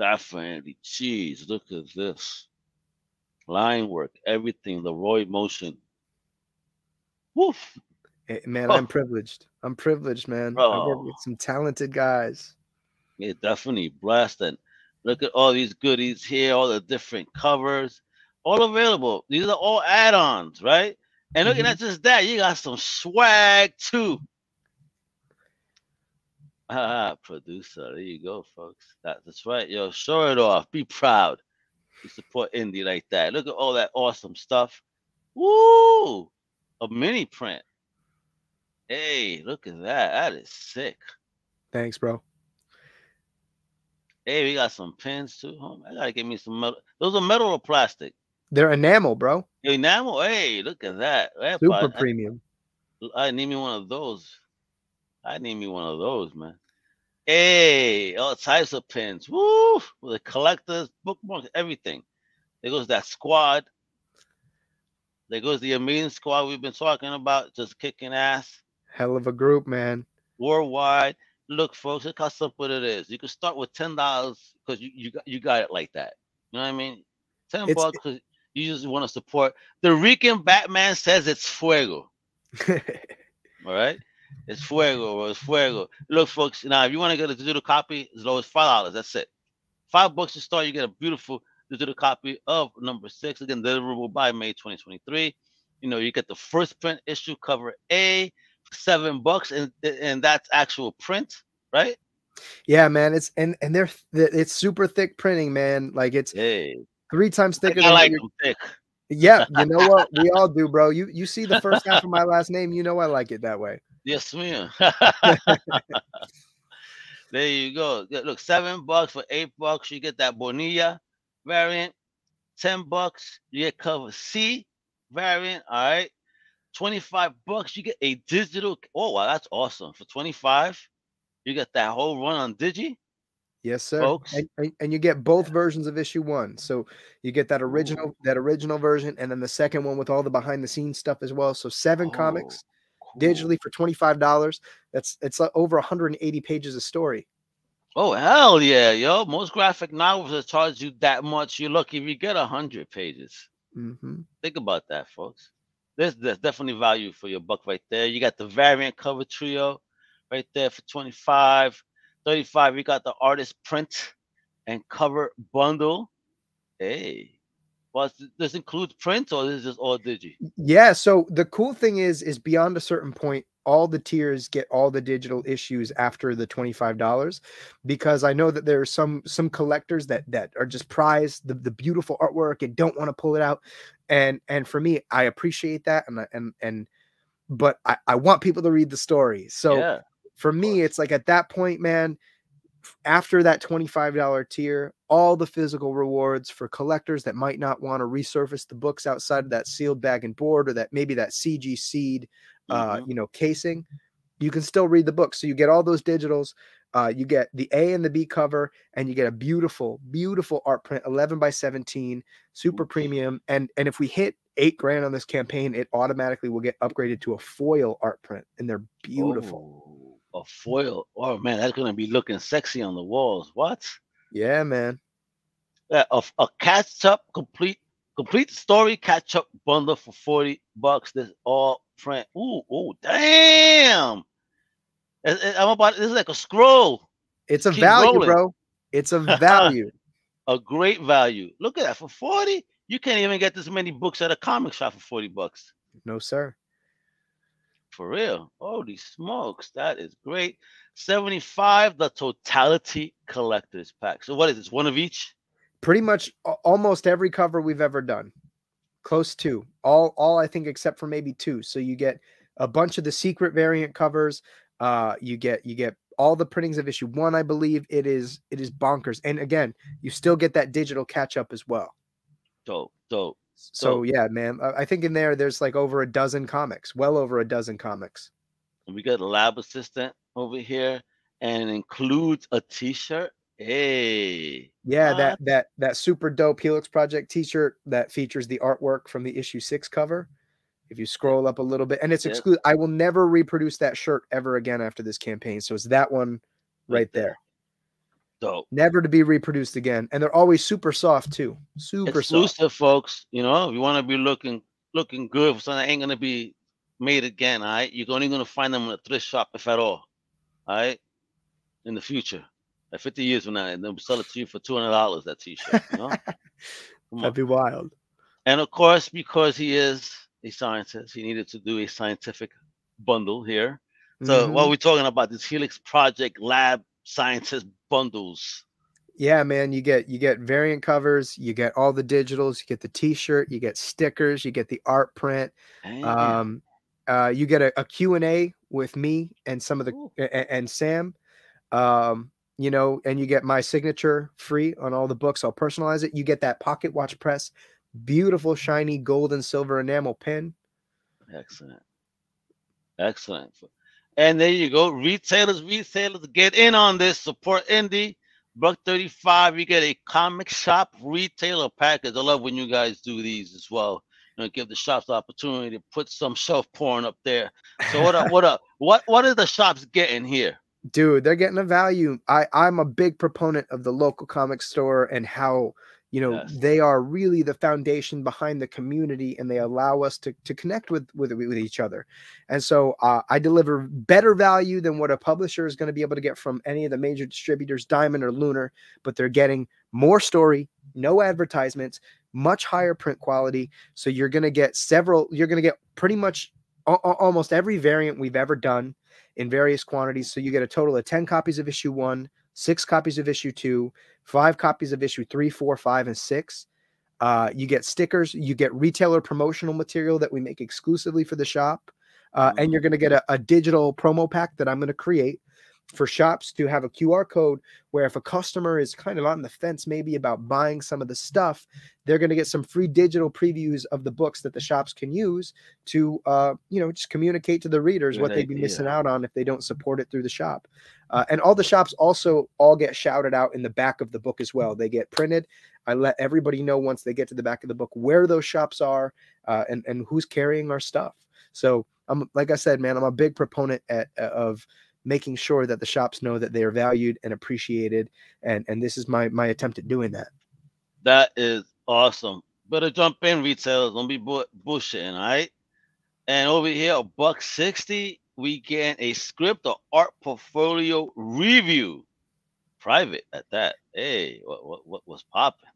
definitely. Jeez, look at this. Line work, everything, the raw emotion. Woof. Hey, man, I'm privileged. I'm privileged, man. I work with some talented guys. Yeah, definitely blessed. And look at all these goodies here, all the different covers, all available. These are all add-ons, right? And look, not just that, you got some swag too. Producer, there you go, folks. That's right, yo. Show it off. Be proud. You support indie like that. Look at all that awesome stuff. Woo! A mini print. Hey, look at that. That is sick. Thanks, bro. Hey, we got some pins too. Oh, I gotta get me some metal. Those are metal or plastic? They're enamel, bro. Enamel. Hey, look at that. Super premium. I need me one of those. I need me one of those, man. Hey, all types of pins. Woo! With the collectors, bookmarks, everything. There goes that squad. There goes the amazing squad we've been talking about, just kicking ass. Hell of a group, man. Worldwide. Look, folks, look how simple it is. You can start with $10 because you got it like that. You know what I mean? $10 because you just want to support. The Rican Batman says it's fuego. All right? It's fuego, bro. It's fuego. Look, folks, now if you want to get a digital copy, as low as $5. That's it. $5 to start. You get a beautiful digital copy of #6. Again, deliverable by May 2023. You know, you get the first print issue, cover A. $7, and that's actual print, right? Yeah, man. It's and they're it's super thick printing, man. Like it's 3 times thicker. I like them thick. Yeah, you know what? We all do, bro. You see the first half of my last name, you know I like it that way. Yes, man. There you go. Look, $7 for $8. You get that Bonilla variant. $10, you get cover C variant. All right. $25, you get a digital. Oh, wow, that's awesome. For $25, you get that whole run on Digi. Yes, sir. Folks. And you get both versions of issue 1. So you get that original, version, and then the second one with all the behind the scenes stuff as well. So 7 comics digitally for $25. It's like over 180 pages of story. Oh, hell yeah, yo. Most graphic novels that charge you that much, you're lucky if you get 100 pages. Think about that, folks. There's definitely value for your buck right there. You got the variant cover trio right there for $25. $35, we got the artist print and cover bundle. Hey. Well, does it include print or is this all digi? Yeah, so the cool thing is beyond a certain point, all the tiers get all the digital issues after the $25, because I know that there are some collectors that are just prize the beautiful artwork and don't want to pull it out. And for me, I appreciate that, but I want people to read the story. So yeah. For me, it's like at that point, man, after that $25 tier, all the physical rewards for collectors that might not want to resurface the books outside of that sealed bag and board, or that maybe that CG seed, you know, casing, you can still read the book. So you get all those digitals. You get the A and the B cover, and you get a beautiful, beautiful art print, 11 by 17, super premium. And if we hit $8,000 on this campaign, it automatically will get upgraded to a foil art print, and they're beautiful. Oh. A foil, oh man, that's gonna be looking sexy on the walls. What? Yeah, man. Yeah, a catch-up complete story catch-up bundle for $40. This all print. Ooh, damn! This is like a scroll. It's a value, bro. It's a value. A great value. Look at that for $40. You can't even get this many books at a comic shop for $40. No, sir. For real. Holy smokes. That is great. $75, the totality collector's pack. So what is this? One of each? Pretty much almost every cover we've ever done. Close to. All I think except for maybe two. So you get a bunch of the secret variant covers. You get all the printings of issue one, I believe. It is bonkers. And again, you still get that digital catch up as well. Dope. So yeah, man, I think in there's like over a dozen comics, well over a dozen comics. We got a lab assistant over here, and includes a t-shirt. Hey, yeah, that super dope Helix Project t-shirt that features the artwork from the issue 6 cover. If you scroll up a little bit, and it's exclusive. I will never reproduce that shirt ever again after this campaign. So it's that one right there. Dope. Never to be reproduced again, and they're always super soft too. Super exclusive, folks. You know, if you want to be looking good for something that ain't gonna be made again, all right? You're only gonna find them in a thrift shop, if at all, all right? In the future, like 50 years from now, and they'll sell it to you for $200. That T-shirt, you know, that'd be wild. And of course, because he is a scientist, he needed to do a scientific bundle here. So while we're talking about this Helix Project Lab Scientist bundles, yeah, man, you get variant covers, you get all the digitals, you get the t-shirt, you get stickers, you get the art print. Damn. You get a Q&A with me and some of the and Sam, you know, and you get my signature free on all the books. I'll personalize it. You get that Pocket Watch Press, beautiful shiny gold and silver enamel pen. Excellent. And there you go. Retailers, get in on this. Support indie. $135. You get a comic shop retailer package. I love when you guys do these as well. You know, give the shops the opportunity to put some shelf porn up there. So what are the shops getting here? Dude, they're getting a value. I'm a big proponent of the local comic store and how, you know, they are really the foundation behind the community, and they allow us to connect with each other. And so I deliver better value than what a publisher is going to be able to get from any of the major distributors, Diamond or Lunar, but they're getting more story, no advertisements, much higher print quality. So you're going to get pretty much almost every variant we've ever done in various quantities. So you get a total of 10 copies of issue 1, 6 copies of issue 2, 5 copies of issue 3, 4, 5, and 6. You get stickers, you get retailer promotional material that we make exclusively for the shop. And you're going to get a digital promo pack that I'm going to create for shops to have a QR code where if a customer is kind of on the fence, maybe about buying some of the stuff, they're going to get some free digital previews of the books that the shops can use to, you know, just communicate to the readers what they'd be missing out on if they don't support it through the shop. And all the shops also all get shouted out in the back of the book as well. They get printed. I let everybody know once they get to the back of the book where those shops are, and who's carrying our stuff. So I'm, like I said, man, I'm a big proponent of making sure that the shops know that they are valued and appreciated. And this is my attempt at doing that. That is awesome. Better jump in, retailers. Don't be bullshitting, all right? And over here, $1.60, we get a script or art portfolio review. Private at that. Hey, what was popping?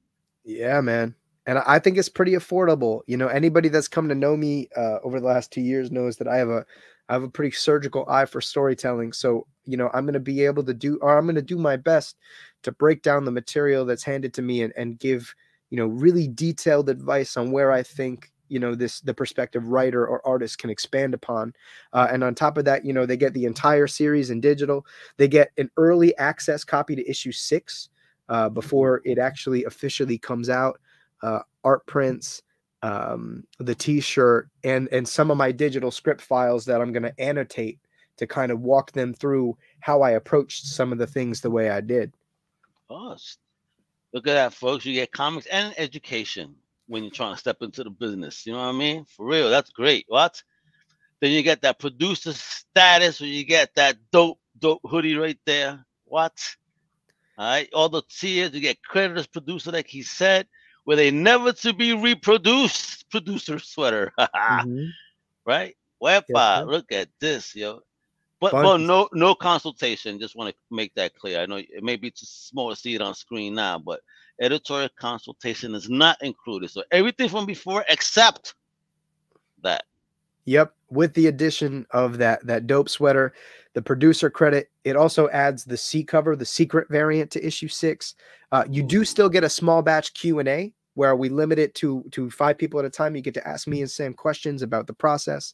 Yeah, man. And I think it's pretty affordable. You know, anybody that's come to know me over the last 2 years knows that I have a pretty surgical eye for storytelling. So, you know, I'm going to be able to do, or I'm going to do my best to break down the material that's handed to me and give, you know, really detailed advice on where I think, you know, the prospective writer or artist can expand upon. And on top of that, you know, they get the entire series in digital. They get an early access copy to issue 6 before it actually officially comes out, art prints, the t-shirt, and some of my digital script files that I'm going to annotate to kind of walk them through how I approached some of the things the way I did. Oh, look at that, folks. You get comics and education when you're trying to step into the business. You know what I mean? For real, that's great. What? Then you get that producer status, or you get that dope hoodie right there. What? All right, all the tiers. You get credit as producer, like he said, with a never to be reproduced producer sweater. Mm-hmm. Right? Wepa, yeah. Look at this, yo. But well, no consultation. Just want to make that clear. I know it may be too small to see it on screen now, but editorial consultation is not included. So everything from before except that. Yep. With the addition of that dope sweater, the producer credit, it also adds the C cover, the secret variant to issue 6. You do still get a small batch Q&A where we limit it to 5 people at a time. You get to ask me and Sam questions about the process.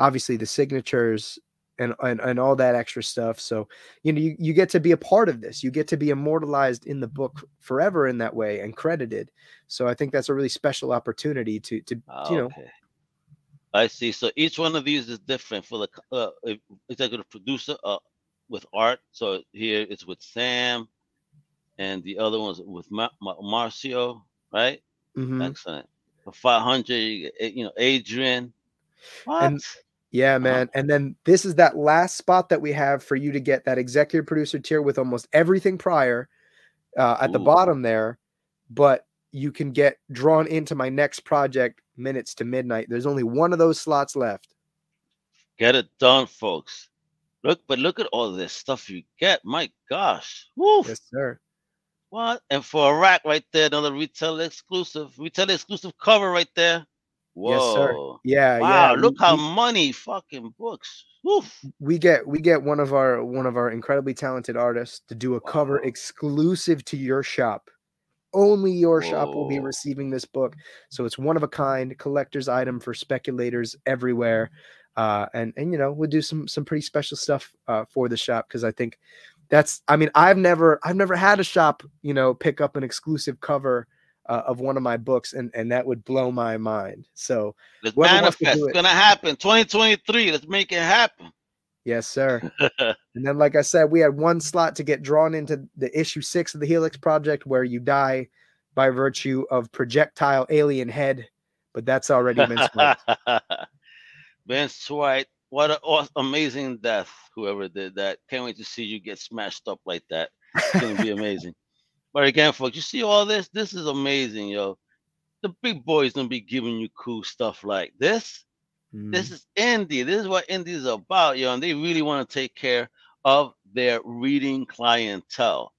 Obviously the signatures and all that extra stuff. So, you know, you get to be a part of this. You get to be immortalized in the book forever in that way and credited. So I think that's a really special opportunity to you know. I see. So each one of these is different for the executive producer with art. So here it's with Sam, and the other one's with Marcio, right? Mm-hmm. Excellent. For $500, you know, Adrian. What? And, yeah, man. And then this is that last spot that we have for you to get that executive producer tier with almost everything prior at the bottom there. But you can get drawn into my next project, Minutes to Midnight. There's only one of those slots left. Get it done, folks. Look at all this stuff you get. My gosh. Woo. Yes, sir. What? And for a rack right there, another retailer exclusive cover right there. Whoa. Yes, sir. Yeah. Wow. Yeah. Look how money fucking books. Oof. We get one of our incredibly talented artists to do a cover exclusive to your shop. Only your shop will be receiving this book. So it's one of a kind, collector's item for speculators everywhere. And you know, we'll do some pretty special stuff for the shop, because I think that's, I mean, I've never had a shop, you know, pick up an exclusive cover of one of my books, and that would blow my mind. So let's manifest. It's gonna happen. 2023. Let's make it happen. Yes, sir. And then, like I said, we had one slot to get drawn into the issue 6 of the Helix Project, where you die by virtue of projectile alien head, but that's already Vince White. Vince White, what an awesome, amazing death! Whoever did that, can't wait to see you get smashed up like that. It's gonna be amazing. But again, folks, you see all this? This is amazing, yo. The big boys don't be giving you cool stuff like this. Mm. This is indie. This is what indie is about, yo. And they really want to take care of their reading clientele.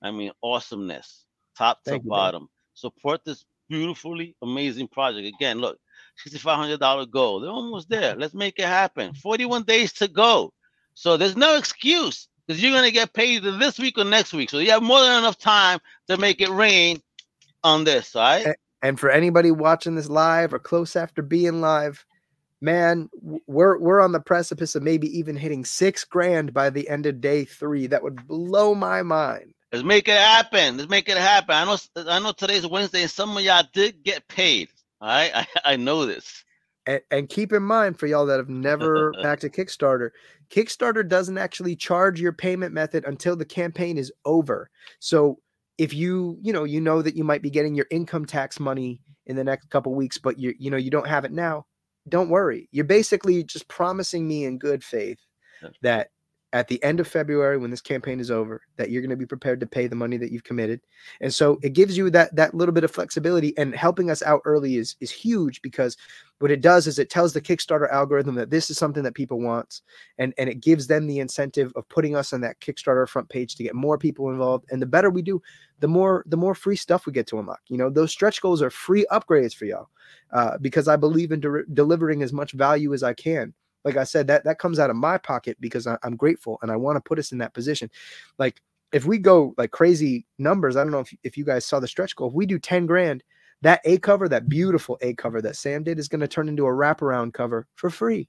I mean, awesomeness, top to bottom. Man. Support this beautifully amazing project. Again, look, $6,500 goal. They're almost there. Let's make it happen. 41 days to go. So there's no excuse. Because you're going to get paid either this week or next week. So you have more than enough time to make it rain on this, all right? And for anybody watching this live or close after being live, man, we're on the precipice of maybe even hitting $6,000 by the end of day 3. That would blow my mind. Let's make it happen. Let's make it happen. I know today's Wednesday, and some of y'all did get paid, all right? I know this. And keep in mind, for y'all that have never backed a Kickstarter, Kickstarter doesn't actually charge your payment method until the campaign is over. So if you know that you might be getting your income tax money in the next couple of weeks, but you know you don't have it now, don't worry. You're basically just promising me in good faith that at the end of February, when this campaign is over, that you're going to be prepared to pay the money that you've committed. And so it gives you that little bit of flexibility, and helping us out early is huge, because what it does is it tells the Kickstarter algorithm that this is something that people want, and it gives them the incentive of putting us on that Kickstarter front page to get more people involved. And the better we do, the more free stuff we get to unlock. You know, those stretch goals are free upgrades for y'all, because I believe in delivering as much value as I can. Like I said, that comes out of my pocket because I'm grateful, and I want to put us in that position. Like if we go like crazy numbers, I don't know if you guys saw the stretch goal. If we do 10 grand, that A cover, that beautiful A cover that Sam did, is going to turn into a wraparound cover for free,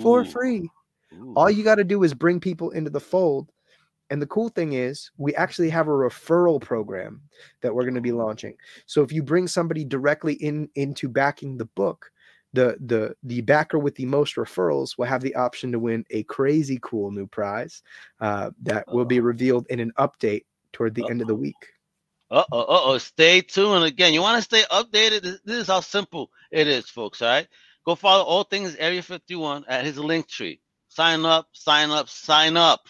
for Ooh. Free. Ooh. All you got to do is bring people into the fold. And the cool thing is we actually have a referral program that we're going to be launching. So if you bring somebody directly into backing the book, the backer with the most referrals will have the option to win a crazy cool new prize that will be revealed in an update toward the end of the week. Stay tuned. Again, you want to stay updated? This is how simple it is, folks, all right? Go follow all things Area 51 at his Linktree. Sign up, sign up, sign up,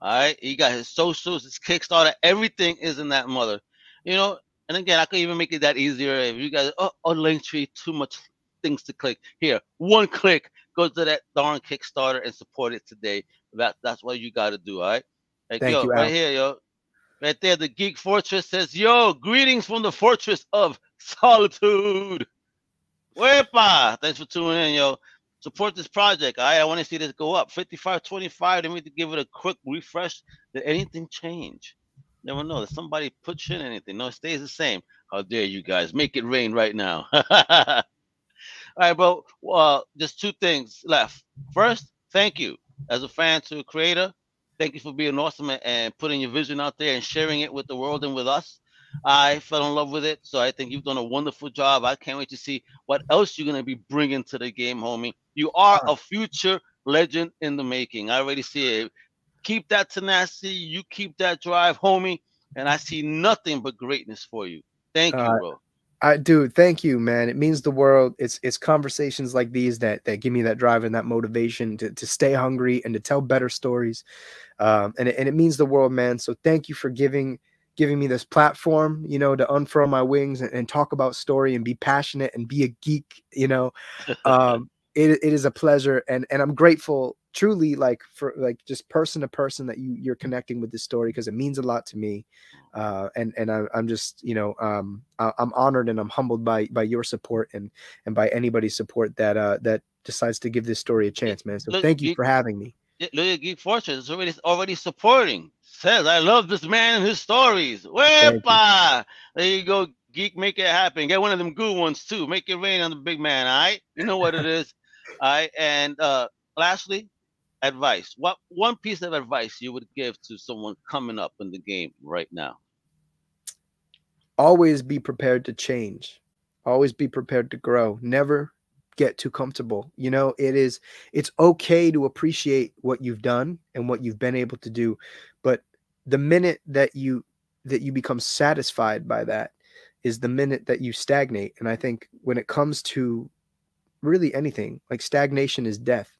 all right? He got his socials, his Kickstarter, everything is in that mother. You know, and again, I could even make it that easier if you guys, Linktree, too much things to click here. One click, go to that darn Kickstarter and support it today. That's what you got to do, all right? Like, thank yo, you, right Al. Here, yo. Right there, the Geek Fortress says, yo, greetings from the Fortress of Solitude. Wepa! Thanks for tuning in, yo. Support this project, all right? I want to see this go up. 55.25, they need to give it a quick refresh. Did anything change? Never know. Did somebody put in anything? No, it stays the same. How dare you guys. Make it rain right now. All right, bro, there's two things left. First, thank you as a fan to a creator. Thank you for being awesome and putting your vision out there and sharing it with the world and with us. I fell in love with it, so I think you've done a wonderful job. I can't wait to see what else you're going to be bringing to the game, homie. You are a future legend in the making. I already see it. Keep that tenacity. You keep that drive, homie, and I see nothing but greatness for you. Thank you, bro. Dude, thank you, man. It means the world. It's conversations like these that give me that drive and that motivation to stay hungry and to tell better stories. And it means the world, man. So thank you for giving me this platform, you know, to unfurl my wings and talk about story and be passionate and be a geek, you know. It is a pleasure, and I'm grateful truly, like, for like just person to person that you're connecting with this story, because it means a lot to me, and I'm just, you know, I'm honored and I'm humbled by your support and by anybody's support that decides to give this story a chance, man. So look, thank you for having me. Look at Geek Fortress, it's already supporting. Says I love this man and his stories. Wepa! There you go, Geek. Make it happen. Get one of them good ones too. Make it rain on the big man. All right, you know what it is. All right, and lastly, advice. What one piece of advice you would give to someone coming up in the game right now? Always be prepared to change. Always be prepared to grow. Never get too comfortable. You know, it's okay to appreciate what you've done and what you've been able to do, but the minute that you become satisfied by that is the minute that you stagnate. And I think when it comes to really anything, like, stagnation is death.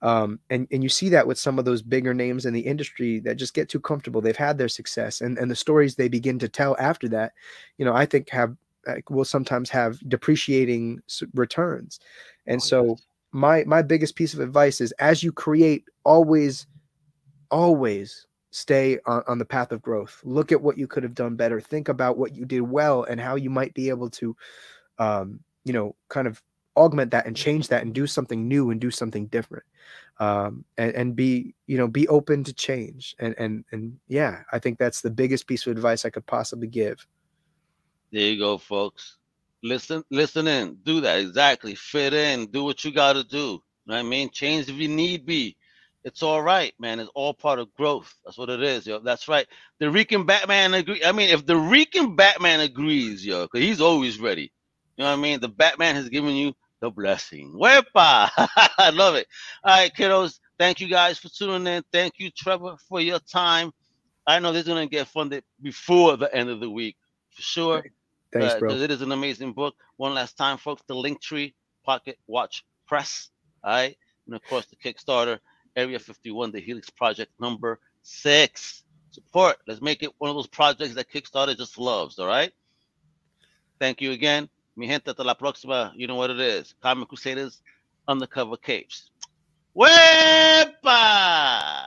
And you see that with some of those bigger names in the industry that just get too comfortable. They've had their success, and the stories they begin to tell after that, you know, I think will sometimes have depreciating returns. And so my biggest piece of advice is, as you create, always stay on the path of growth. Look at what you could have done better. Think about what you did well and how you might be able to, you know, kind of augment that and change that and do something new and do something different, and be, you know, be open to change, and yeah, I think that's the biggest piece of advice I could possibly give. There you go, folks. Listen in, do that, exactly, fit in, do what you got to do, you know what I mean? Change if you need be. It's all right, man. It's all part of growth. That's what it is, yo. That's right. The Rican Batman agree. I mean, if the Rican Batman agrees, yo, because he's always ready, you know what I mean? The Batman has given you the blessing. Wepa! I love it. All right, kiddos. Thank you guys for tuning in. Thank you, Trevor, for your time. I know this is going to get funded before the end of the week, for sure. Thanks, bro. It is an amazing book. One last time, folks, the Linktree, Pocket Watch Press. All right. And, of course, the Kickstarter. Area 51, the Helix Project number 6. Support. Let's make it one of those projects that Kickstarter just loves, all right? Thank you again. Mi gente, hasta la próxima. You know what it is. Comic Crusaders, Undercover Capes. Wepa!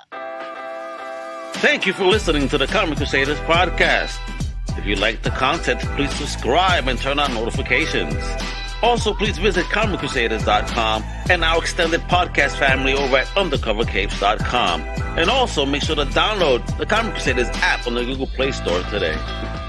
Thank you for listening to the Comic Crusaders podcast. If you like the content, please subscribe and turn on notifications. Also, please visit ComicCrusaders.com and our extended podcast family over at UndercoverCapes.com. And also, make sure to download the Comic Crusaders app on the Google Play Store today.